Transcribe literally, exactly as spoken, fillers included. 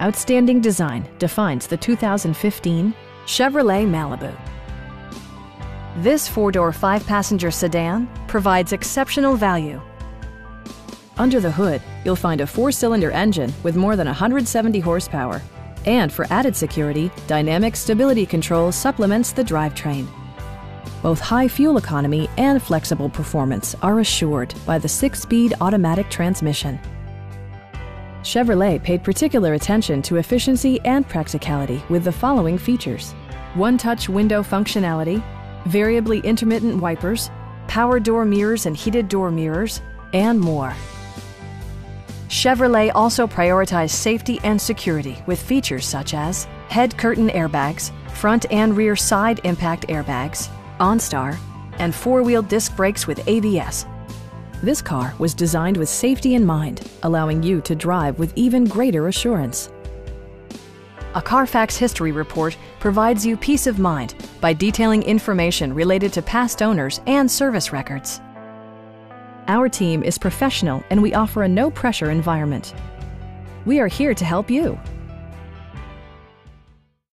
Outstanding design defines the two thousand fifteen Chevrolet Malibu. This four-door, five-passenger sedan provides exceptional value. Under the hood, you'll find a four-cylinder engine with more than one hundred seventy horsepower. And for added security, dynamic stability control supplements the drivetrain. Both high fuel economy and flexible performance are assured by the six-speed automatic transmission. Chevrolet paid particular attention to efficiency and practicality with the following features: one-touch window functionality, variably intermittent wipers, power door mirrors and heated door mirrors, and more. Chevrolet also prioritized safety and security with features such as head curtain airbags, front and rear side impact airbags, OnStar, and four-wheel disc brakes with A B S. This car was designed with safety in mind, allowing you to drive with even greater assurance. A Carfax history report provides you peace of mind by detailing information related to past owners and service records. Our team is professional and we offer a no-pressure environment. We are here to help you.